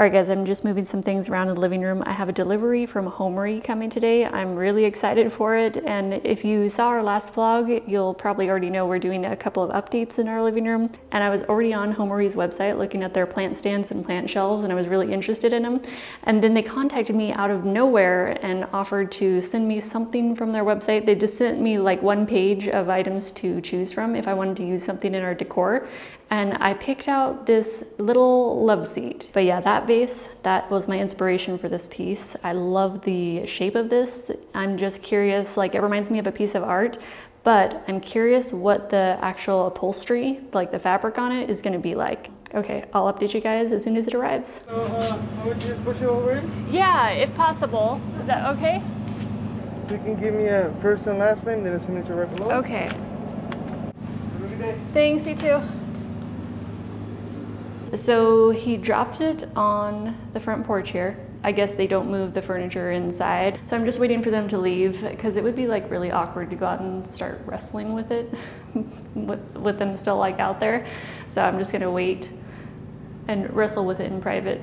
Alright guys, I'm just moving some things around in the living room. I have a delivery from Homary coming today. I'm really excited for it, and if you saw our last vlog, you'll probably already know we're doing a couple of updates in our living room, and I was already on Homary's website looking at their plant stands and plant shelves, and I was really interested in them, and then they contacted me out of nowhere and offered to send me something from their website. They just sent me like one page of items to choose from if I wanted to use something in our decor, and I picked out this little love seat. But yeah, that vase, that was my inspiration for this piece. I love the shape of this. I'm just curious, like it reminds me of a piece of art, but I'm curious what the actual upholstery, like the fabric on it, is gonna be like. Okay, I'll update you guys as soon as it arrives. So, would you just push it over in? Yeah, if possible. Is that okay? You can give me a first and last name, then a signature right below. Okay. Have a good day. Thanks, you too. So he dropped it on the front porch here. I guess they don't move the furniture inside. So I'm just waiting for them to leave because it would be like really awkward to go out and start wrestling with it with them still like out there. So I'm just gonna wait and wrestle with it in private.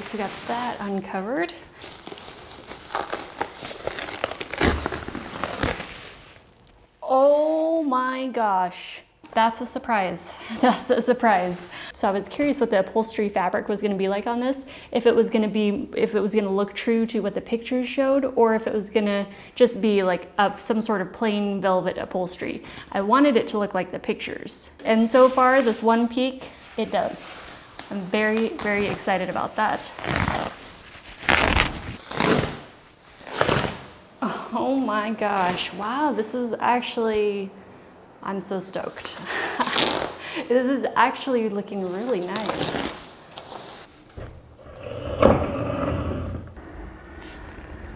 So we got that uncovered. Oh my gosh, that's a surprise. That's a surprise. So I was curious what the upholstery fabric was gonna be like on this, if it was gonna look true to what the pictures showed, or if it was gonna just be like some sort of plain velvet upholstery. I wanted it to look like the pictures. And so far, this one peek, it does. I'm very, very excited about that. Oh my gosh, wow, this is actually, I'm so stoked. This is actually looking really nice.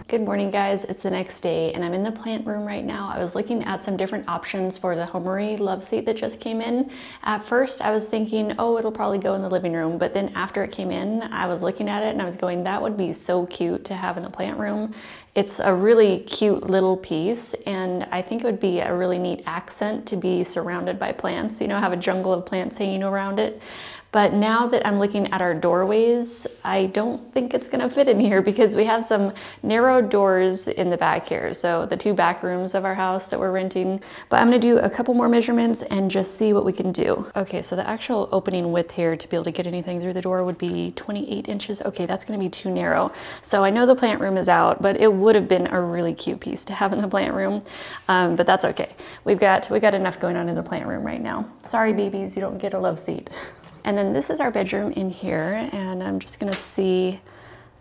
Good morning guys, it's the next day and I'm in the plant room right now. I was looking at some different options for the Homary love seat that just came in. At first I was thinking, oh, it'll probably go in the living room, but then after it came in, I was looking at it and I was going, that would be so cute to have in the plant room. It's a really cute little piece, and I think it would be a really neat accent to be surrounded by plants, you know, have a jungle of plants hanging around it. But now that I'm looking at our doorways, I don't think it's gonna fit in here because we have some narrow doors in the back here. So the two back rooms of our house that we're renting, but I'm gonna do a couple more measurements and just see what we can do. Okay, so the actual opening width here to be able to get anything through the door would be 28 inches. Okay, that's gonna be too narrow. So I know the plant room is out, but it would have been a really cute piece to have in the plant room, but that's okay. We got enough going on in the plant room right now. Sorry babies, you don't get a love seat. And then this is our bedroom in here, and I'm just gonna see,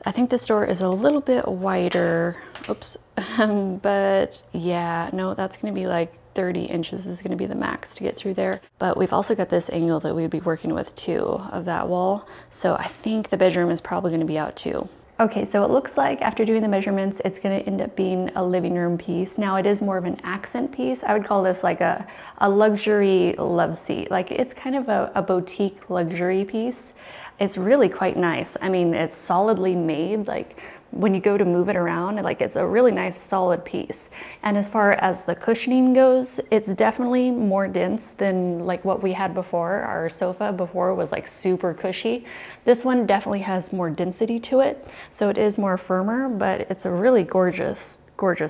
I think this door is a little bit wider, oops, but yeah, no, that's gonna be like 30 inches is gonna be the max to get through there. But we've also got this angle that we'd be working with too of that wall, so I think the bedroom is probably gonna be out too. Okay, so it looks like after doing the measurements, it's gonna end up being a living room piece. Now it is more of an accent piece. I would call this like a luxury love seat. Like it's kind of a boutique luxury piece. It's really quite nice. I mean, it's solidly made. Like when you go to move it around, like it's a really nice solid piece. And as far as the cushioning goes, it's definitely more dense than like what we had before. Our sofa before was like super cushy. This one definitely has more density to it. So it is more firmer, but it's a really gorgeous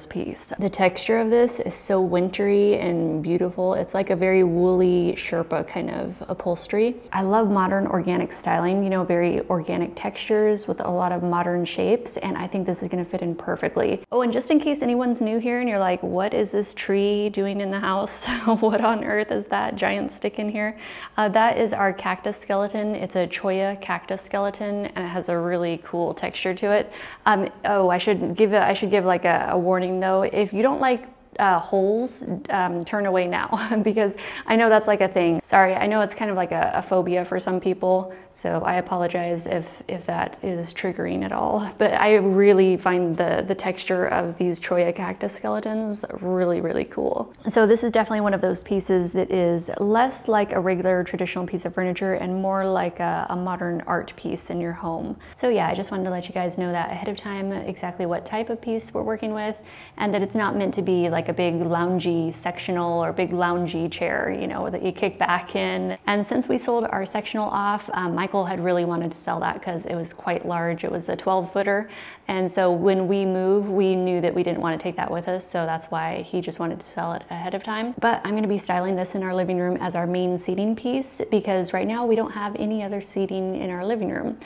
piece. The texture of this is so wintry and beautiful. It's like a very woolly Sherpa kind of upholstery. I love modern organic styling, you know, very organic textures with a lot of modern shapes, and I think this is gonna fit in perfectly. Oh, and just in case anyone's new here and you're like, what is this tree doing in the house? What on earth is that giant stick in here? That is our cactus skeleton. It's a cholla cactus skeleton, and it has a really cool texture to it. Oh, I should give like a warning though, if you don't like holes, turn away now, because I know that's like a thing. Sorry, I know it's kind of like a phobia for some people, so I apologize if that is triggering at all. But I really find the texture of these cholla cactus skeletons really, really cool. So this is definitely one of those pieces that is less like a regular traditional piece of furniture and more like a modern art piece in your home. So yeah, I just wanted to let you guys know that ahead of time, exactly what type of piece we're working with, and that it's not meant to be like a big loungy sectional or big loungy chair, you know, that you kick back in. And since we sold our sectional off, Michael had really wanted to sell that because it was quite large. It was a 12-footer. And so when we move, we knew that we didn't want to take that with us. So that's why he just wanted to sell it ahead of time. But I'm going to be styling this in our living room as our main seating piece, because right now we don't have any other seating in our living room.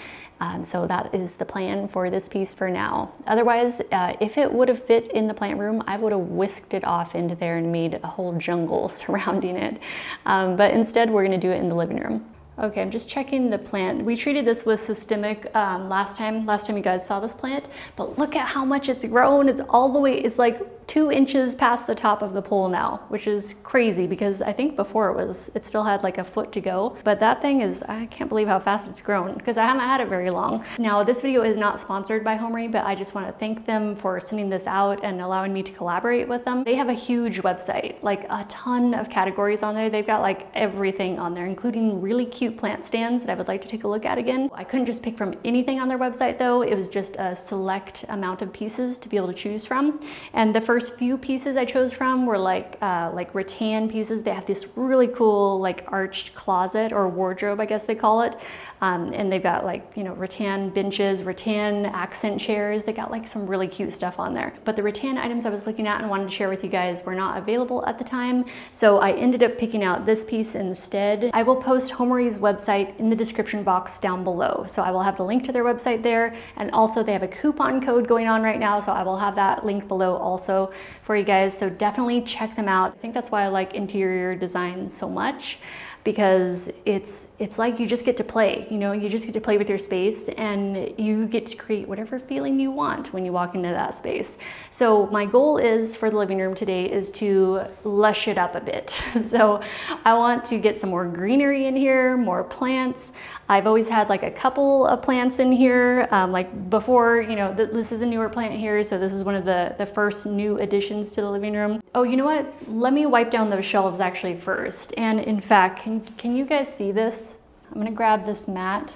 So that is the plan for this piece for now. Otherwise, if it would have fit in the plant room, I would have whisked it off into there and made a whole jungle surrounding it. But instead, we're going to do it in the living room. Okay, I'm just checking the plant. We treated this with systemic last time you guys saw this plant, but look at how much it's grown. It's all the way, it's like 2 inches past the top of the pole now, which is crazy because I think before it still had like a foot to go, but that thing is, I can't believe how fast it's grown because I haven't had it very long. Now, this video is not sponsored by Homary, but I just want to thank them for sending this out and allowing me to collaborate with them. They have a huge website, like a ton of categories on there. They've got like everything on there, including really cute plant stands that I would like to take a look at again. I couldn't just pick from anything on their website though. It was just a select amount of pieces to be able to choose from. And the first few pieces I chose from were like rattan pieces. They have this really cool like arched closet or wardrobe, I guess they call it. And they've got like, you know, rattan benches, rattan accent chairs. They got like some really cute stuff on there. But the rattan items I was looking at and wanted to share with you guys were not available at the time. So I ended up picking out this piece instead. I will post Homary's website in the description box down below. So I will have the link to their website there. And also they have a coupon code going on right now. So I will have that link below also for you guys. So definitely check them out. I think that's why I like interior design so much, because it's like you just get to play, you know, you just get to play with your space and you get to create whatever feeling you want when you walk into that space. So my goal is for the living room today is to lush it up a bit. So I want to get some more greenery in here, more plants. I've always had like a couple of plants in here, like before, you know, this is a newer plant here. So this is one of the first new additions to the living room. Oh, you know what? Let me wipe down those shelves actually first. And in fact, can you guys see this? I'm gonna grab this mat.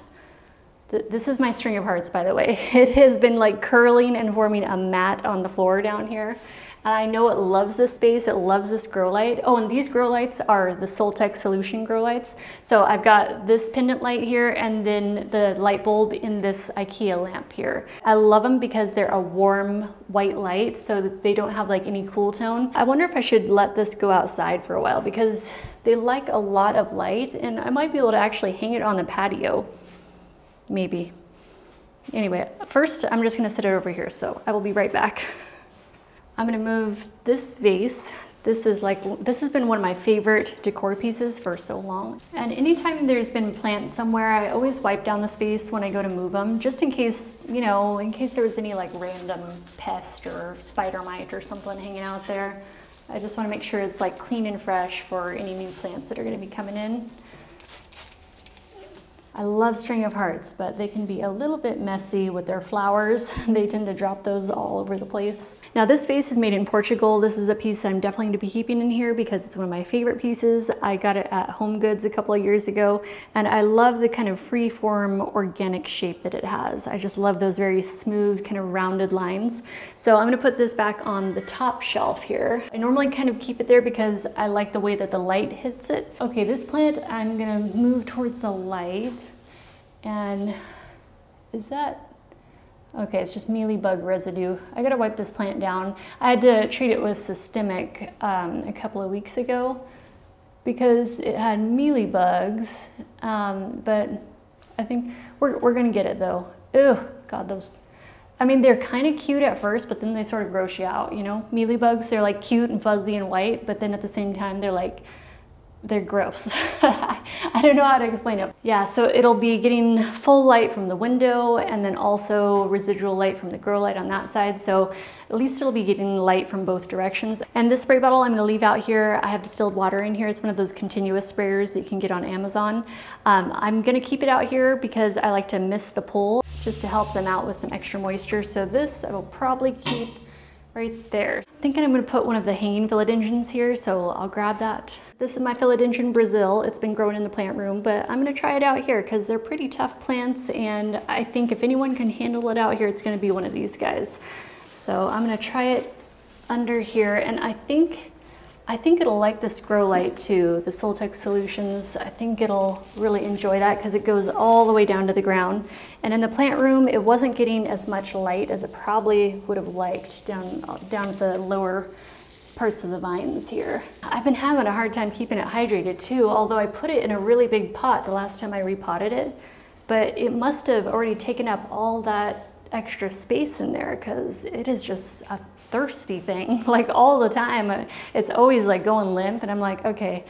This is my String of Hearts, by the way. It has been like curling and forming a mat on the floor down here. And I know it loves this space, it loves this grow light. Oh, and these grow lights are the Soltech Solution grow lights. So I've got this pendant light here and then the light bulb in this IKEA lamp here. I love them because they're a warm white light, so that they don't have like any cool tone. I wonder if I should let this go outside for a while because they like a lot of light and I might be able to actually hang it on the patio, maybe. Anyway, first I'm just gonna set it over here, so I will be right back. I'm gonna move this vase. This has been one of my favorite decor pieces for so long. And anytime there's been plants somewhere, I always wipe down the space when I go to move them, just in case, you know, in case there was any like random pest or spider mite or something hanging out there. I just wanna make sure it's like clean and fresh for any new plants that are gonna be coming in. I love String of Hearts, but they can be a little bit messy with their flowers. They tend to drop those all over the place. Now this vase is made in Portugal. This is a piece I'm definitely going to be keeping in here because it's one of my favorite pieces. I got it at Home Goods a couple of years ago, and I love the kind of free-form organic shape that it has. I just love those very smooth, kind of rounded lines. So I'm going to put this back on the top shelf here. I normally kind of keep it there because I like the way that the light hits it. Okay, this plant, I'm going to move towards the light. And is that, okay, it's just mealybug residue. I gotta wipe this plant down. I had to treat it with systemic a couple of weeks ago because it had mealybugs, but I think we're gonna get it though. Ew, God, those, I mean, they're kind of cute at first, but then they sort of gross you out, you know? Mealybugs, they're like cute and fuzzy and white, but then at the same time, they're like they're gross. I don't know how to explain it. Yeah, so it'll be getting full light from the window and then also residual light from the grow light on that side. So at least it'll be getting light from both directions. And this spray bottle I'm gonna leave out here. I have distilled water in here. It's one of those continuous sprayers that you can get on Amazon. I'm gonna keep it out here because I like to mist the pool just to help them out with some extra moisture. So this I will probably keep right there. I'm thinking I'm gonna put one of the hanging philodendrons here, so I'll grab that. This is my Philodendron Brasil. It's been growing in the plant room, but I'm gonna try it out here because they're pretty tough plants, and I think if anyone can handle it out here, it's gonna be one of these guys. So I'm gonna try it under here, and I think it'll like this grow light too, the Soltech Solutions. I think it'll really enjoy that because it goes all the way down to the ground. And in the plant room, it wasn't getting as much light as it probably would have liked down at the lower parts of the vines here. I've been having a hard time keeping it hydrated too, although I put it in a really big pot the last time I repotted it, but it must have already taken up all that extra space in there because it is just a thirsty thing, like all the time. It's always like going limp, and I'm like, okay,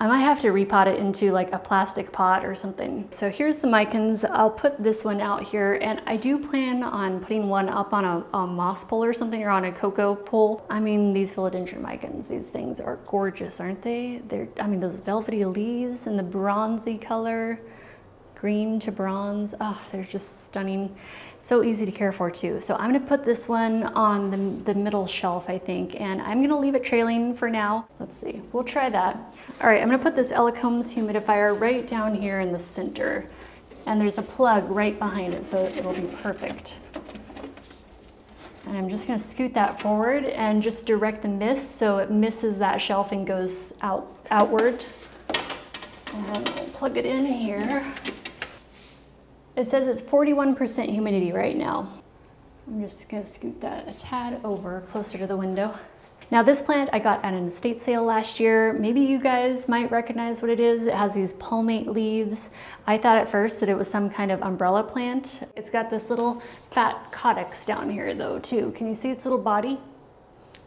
I might have to repot it into like a plastic pot or something. So here's the micans. I'll put this one out here, and I do plan on putting one up on a moss pole or something, or on a cocoa pole. I mean, these philodendron micans, these things are gorgeous, aren't they? I mean, those velvety leaves and the bronzy color, green to bronze. Oh, they're just stunning. So easy to care for too. So I'm gonna put this one on the middle shelf, I think, and I'm gonna leave it trailing for now. Let's see, we'll try that. All right, I'm gonna put this Elechomes humidifier right down here in the center. And there's a plug right behind it, so it'll be perfect. And I'm just gonna scoot that forward and just direct the mist so it misses that shelf and goes outward. And then we'll plug it in here. It says it's 41% humidity right now. I'm just gonna scoot that a tad over, closer to the window. Now this plant I got at an estate sale last year. Maybe you guys might recognize what it is. It has these palmate leaves. I thought at first that it was some kind of umbrella plant. It's got this little fat caudex down here though too. Can you see its little body?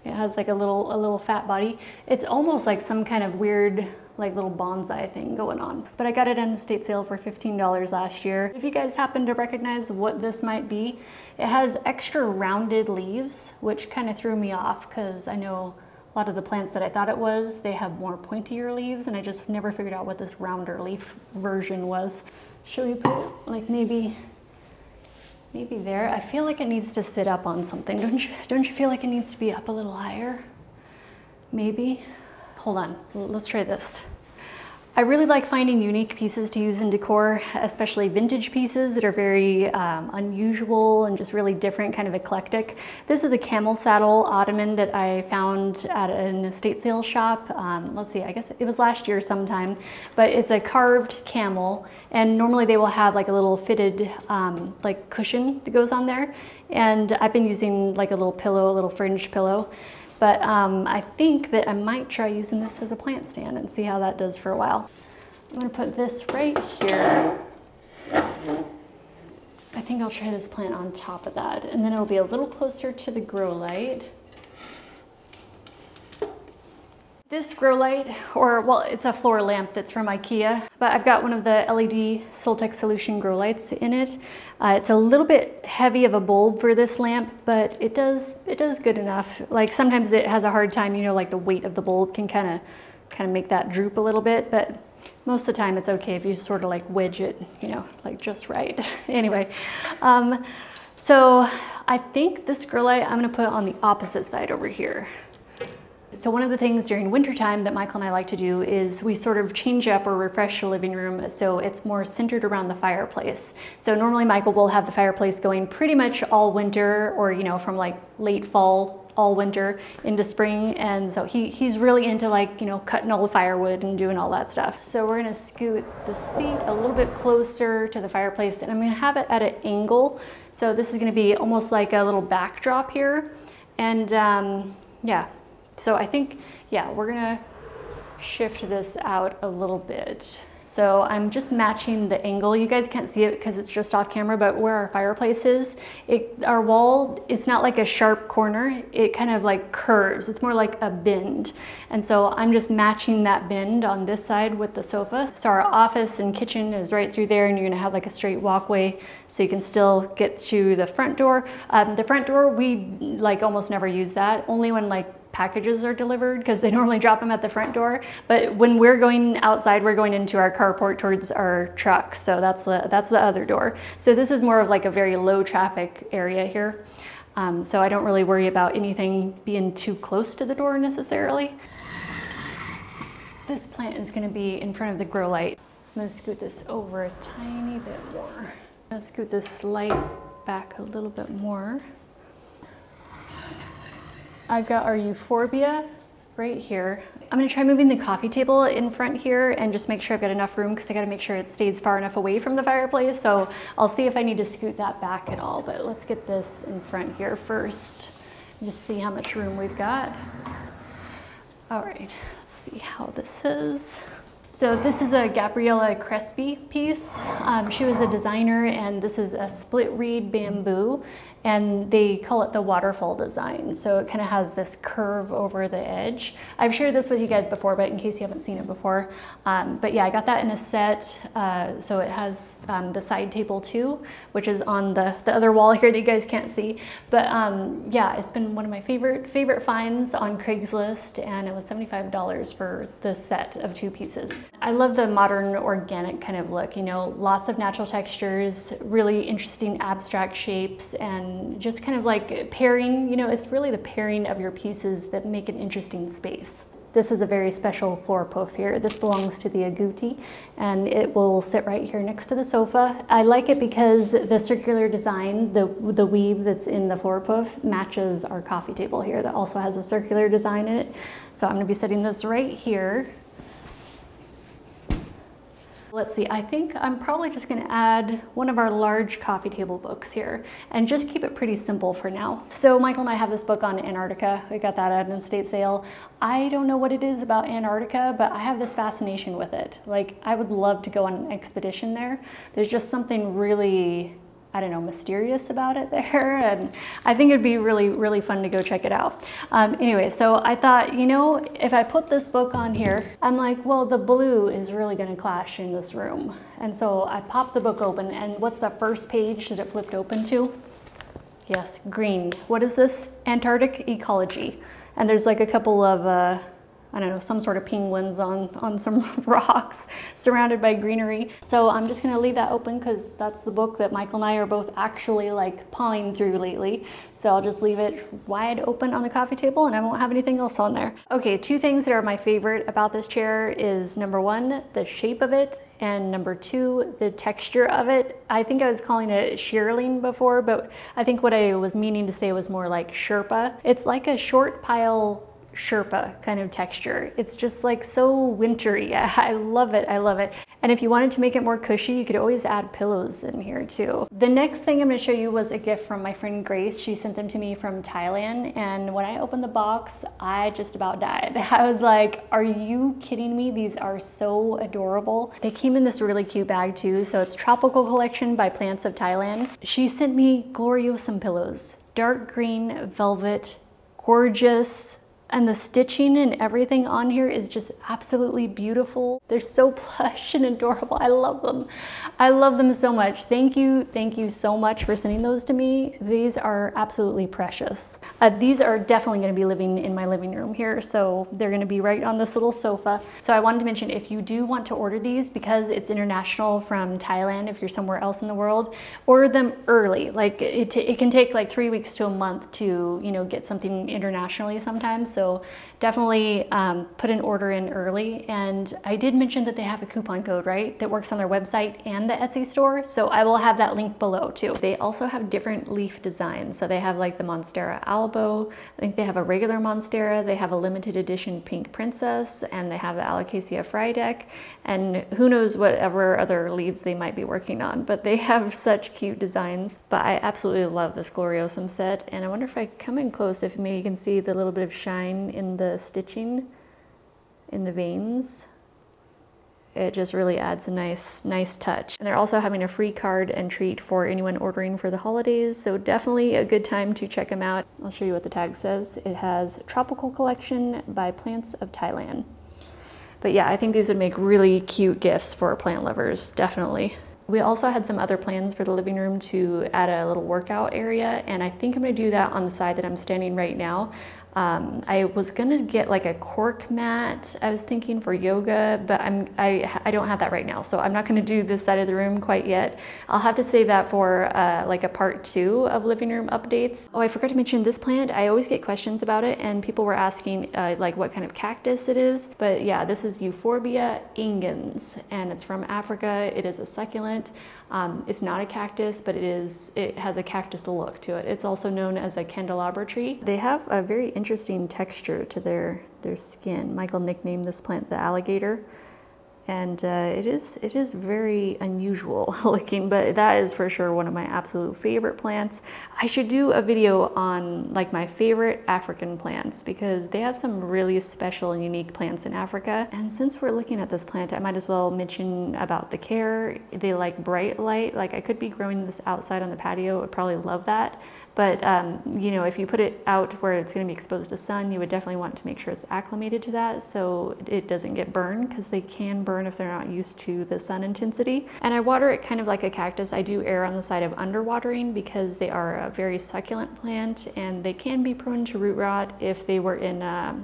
It has like a little fat body. It's almost like some kind of weird like little bonsai thing going on. But I got it at an estate sale for $15 last year. If you guys happen to recognize what this might be, it has extra rounded leaves, which kind of threw me off because I know a lot of the plants that I thought it was, they have more pointier leaves, and I just never figured out what this rounder leaf version was. Should we put it like maybe there? I feel like it needs to sit up on something. Don't you feel like it needs to be up a little higher? Maybe? Hold on, let's try this. I really like finding unique pieces to use in decor, especially vintage pieces that are very unusual and just really different, kind of eclectic. This is a camel saddle ottoman that I found at an estate sale shop. Let's see, I guess it was last year sometime, but it's a carved camel, and normally they will have like a little fitted like cushion that goes on there. And I've been using like a little pillow, a little fringe pillow. But I think that I might try using this as a plant stand and see how that does for a while. I'm gonna put this right here. I think I'll try this plant on top of that, and then it'll be a little closer to the grow light. This grow light, or well, it's a floor lamp that's from IKEA, but I've got one of the LED Soltech Solution grow lights in it. It's a little bit heavy of a bulb for this lamp, but it does good enough. Like sometimes it has a hard time, you know, like the weight of the bulb can kind of make that droop a little bit, but most of the time it's okay if you sort of like wedge it, you know, like just right. Anyway, so I think this grow light I'm gonna put on the opposite side over here. So one of the things during wintertime that Michael and I like to do is we sort of change up or refresh the living room so it's more centered around the fireplace. So normally Michael will have the fireplace going pretty much all winter, or you know, from like late fall all winter into spring, and so he's really into like, you know, cutting all the firewood and doing all that stuff. So we're gonna scoot the seat a little bit closer to the fireplace, and I'm gonna have it at an angle. So this is gonna be almost like a little backdrop here, and yeah. So I think, yeah, we're gonna shift this out a little bit. So I'm just matching the angle. You guys can't see it because it's just off camera, but where our fireplace is, our wall, it's not like a sharp corner. It kind of like curves. It's more like a bend. And so I'm just matching that bend on this side with the sofa. So our office and kitchen is right through there, and you're gonna have like a straight walkway so you can still get to the front door. The front door, we like almost never use that, only when like packages are delivered, because they normally drop them at the front door. But when we're going outside, we're going into our carport towards our truck. So that's the other door. So this is more of like a very low traffic area here. So I don't really worry about anything being too close to the door necessarily. This plant is gonna be in front of the grow light. I'm gonna scoot this over a tiny bit more. I'm gonna scoot this light back a little bit more. I've got our euphorbia right here. I'm gonna try moving the coffee table in front here and just make sure I've got enough room, because I gotta make sure it stays far enough away from the fireplace. So I'll see if I need to scoot that back at all, but let's get this in front here first and just see how much room we've got. All right, let's see how this is. So this is a Gabriella Crespi piece. She was a designer, and this is a split reed bamboo, and they call it the waterfall design. So it kind of has this curve over the edge. I've shared this with you guys before, but in case you haven't seen it before. But yeah, I got that in a set. So it has the side table too, which is on the other wall here that you guys can't see. But yeah, it's been one of my favorite finds on Craigslist, and it was $75 for the set of two pieces. I love the modern organic kind of look, you know, lots of natural textures, really interesting abstract shapes, and just kind of like pairing, you know, it's really the pairing of your pieces that make an interesting space. This is a very special floripope here. This belongs to the agouti, and it will sit right here next to the sofa. I like it because the circular design, the weave that's in the floripope matches our coffee table here that also has a circular design in it. So I'm gonna be setting this right here. Let's see, I think I'm probably just gonna add one of our large coffee table books here and just keep it pretty simple for now. So Michael and I have this book on Antarctica. We got that at an estate sale. I don't know what it is about Antarctica, but I have this fascination with it. Like, I would love to go on an expedition there. There's just something really, I don't know, mysterious about it there. And I think it'd be really, really fun to go check it out. Anyway, so I thought, you know, if I put this book on here, I'm like, well, the blue is really gonna clash in this room. And so I popped the book open, and what's the first page that it flipped open to? Yes, green. What is this? Antarctic ecology. And there's like a couple of, I don't know, some sort of penguins on some rocks surrounded by greenery. So I'm just gonna leave that open because that's the book that Michael and I are both actually like pawing through lately. So I'll just leave it wide open on the coffee table, and I won't have anything else on there. Okay, two things that are my favorite about this chair is number one, the shape of it, and number two, the texture of it. I think I was calling it shearling before, but I think what I was meaning to say was more like Sherpa. It's like a short pile Sherpa kind of texture. It's just like so wintry. I love it. I love it. And if you wanted to make it more cushy, you could always add pillows in here too. The next thing I'm going to show you was a gift from my friend Grace. She sent them to me from Thailand. And when I opened the box, I just about died. I was like, are you kidding me? These are so adorable. They came in this really cute bag too. So it's Tropical Collection by Plants of Thailand. She sent me Gloriosum pillows, dark green velvet, gorgeous. And the stitching and everything on here is just absolutely beautiful. They're so plush and adorable. I love them. I love them so much. Thank you so much for sending those to me. These are absolutely precious. These are definitely gonna be living in my living room here, so they're gonna be right on this little sofa. So I wanted to mention, if you do want to order these, because it's international from Thailand, if you're somewhere else in the world, order them early. Like it can take like 3 weeks to a month to, you know, get something internationally sometimes. So definitely put an order in early. And I did mention that they have a coupon code, right? That works on their website and the Etsy store. So I will have that link below too. They also have different leaf designs. So they have like the Monstera Albo. I think they have a regular Monstera. They have a limited edition Pink Princess, and they have the Alocasia Frydeck, and who knows whatever other leaves they might be working on, but they have such cute designs. But I absolutely love this Gloriosum set. And I wonder if I come in close, if maybe you can see the little bit of shine in the stitching in the veins. it just really adds a nice touch. And they're also having a free card and treat for anyone ordering for the holidays, so definitely a good time to check them out. I'll show you what the tag says. It has Tropical Collection by Plants of Thailand. But yeah, I think these would make really cute gifts for plant lovers, definitely. We also had some other plans for the living room to add a little workout area, and I think I'm gonna do that on the side that I'm standing right now. I was gonna get like a cork mat, I was thinking, for yoga, but I don't have that right now, so I'm not gonna do this side of the room quite yet. I'll have to save that for like a part 2 of living room updates. Oh, I forgot to mention this plant. I always get questions about it, and people were asking like what kind of cactus it is, but yeah, this is Euphorbia ingens, and it's from Africa. It is a succulent. It's not a cactus, but it has a cactus look to it. It's also known as a candelabra tree. They have a very interesting texture to their skin. Michael nicknamed this plant the alligator, and it is very unusual looking, but that is for sure one of my absolute favorite plants. I should do a video on like my favorite African plants, because they have some really special and unique plants in Africa. And since we're looking at this plant, I might as well mention about the care. They like bright light. Like, I could be growing this outside on the patio, I'd probably love that. But you know, if you put it out where it's gonna be exposed to sun, you would definitely want to make sure it's acclimated to that so it doesn't get burned, because they can burn if they're not used to the sun intensity. And I water it kind of like a cactus. I do err on the side of underwatering, because they are a very succulent plant and they can be prone to root rot if they were in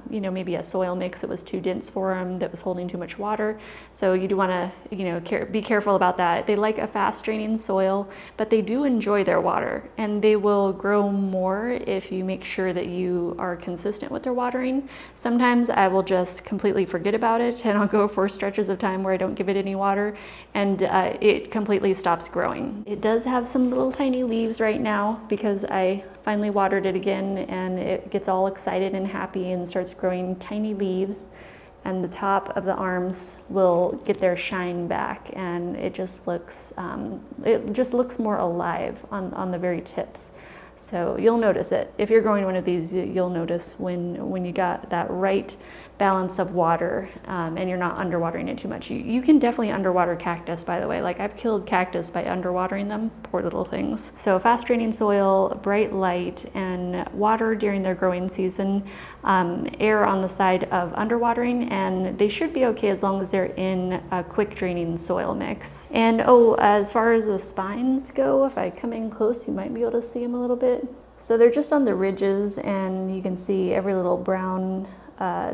you know, maybe a soil mix that was too dense for them, that was holding too much water. So you do wanna, you know, be careful about that. They like a fast draining soil, but they do enjoy their water, and they will grow more if you make sure that you are consistent with their watering. Sometimes I will just completely forget about it, and I'll go for stretches of time where I don't give it any water, and it completely stops growing. It does have some little tiny leaves right now, because I finally watered it again, and it gets all excited and happy and starts growing tiny leaves, and the top of the arms will get their shine back, and it just looks more alive on the very tips. So you'll notice it. If you're growing one of these, you'll notice when you got that right balance of water and you're not underwatering it too much. You can definitely underwater cactus, by the way. Like, I've killed cactus by underwatering them, poor little things. So fast draining soil, bright light, and water during their growing season. Err on the side of underwatering, and they should be okay as long as they're in a quick draining soil mix. And oh, as far as the spines go, if I come in close, you might be able to see them a little bit. So they're just on the ridges, and you can see every little brown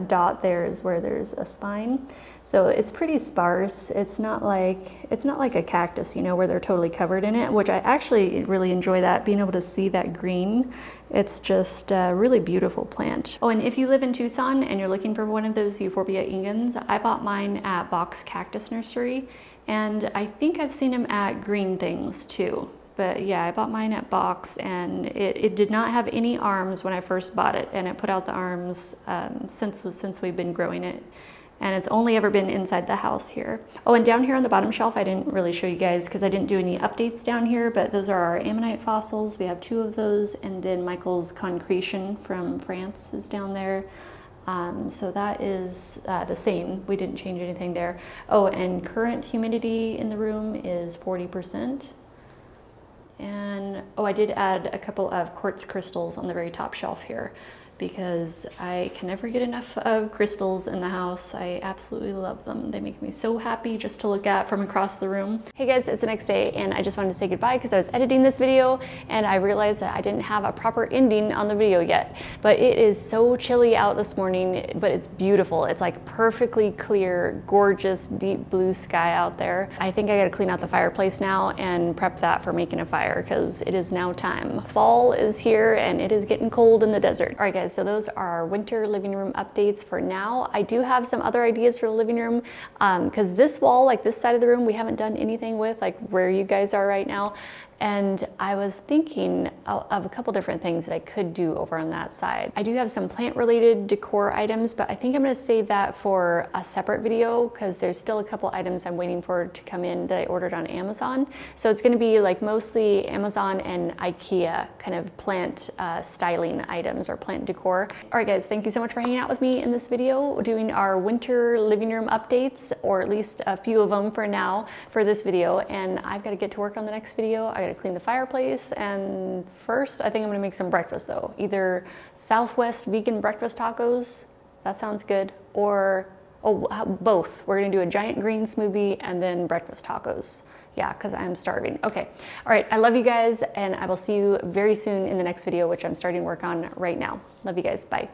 dot there is where there's a spine. So it's pretty sparse. It's not like a cactus, you know, where they're totally covered in it, which I actually really enjoy, that being able to see that green. It's just a really beautiful plant. Oh, and if you live in Tucson and you're looking for one of those Euphorbia ingens, I bought mine at Box Cactus Nursery, and I think I've seen them at Green Things too. But yeah, I bought mine at Box, and it did not have any arms when I first bought it, and it put out the arms since we've been growing it. And it's only ever been inside the house here. Oh, and down here on the bottom shelf, I didn't really show you guys because I didn't do any updates down here, but those are our ammonite fossils. We have 2 of those, and then Michael's concretion from France is down there. So that is the same. We didn't change anything there. Oh, and current humidity in the room is 40%. And oh, I did add a couple of quartz crystals on the very top shelf here, because I can never get enough of crystals in the house. I absolutely love them. They make me so happy just to look at from across the room. Hey guys, it's the next day, and I just wanted to say goodbye because I was editing this video and I realized that I didn't have a proper ending on the video yet. But it is so chilly out this morning, but it's beautiful. It's like perfectly clear, gorgeous, deep blue sky out there. I think I gotta clean out the fireplace now and prep that for making a fire, because it is now time. Fall is here and it is getting cold in the desert. All right guys, so those are our winter living room updates for now. I do have some other ideas for the living room, because this wall, like this side of the room, we haven't done anything with, like where you guys are right now. And I was thinking of a couple different things that I could do over on that side. I do have some plant related decor items, but I think I'm gonna save that for a separate video because there's still a couple items I'm waiting for to come in that I ordered on Amazon. So it's gonna be like mostly Amazon and IKEA kind of plant styling items or plant decor. All right guys, thank you so much for hanging out with me in this video, doing our winter living room updates, or at least a few of them for now for this video. And I've gotta get to work on the next video. I gotta clean the fireplace, and first I think I'm gonna make some breakfast though. Either Southwest vegan breakfast tacos, that sounds good, or oh, both. We're gonna do a giant green smoothie and then breakfast tacos. Yeah, because I'm starving. Okay, all right, I love you guys, and I will see you very soon in the next video, which I'm starting work on right now. Love you guys, bye.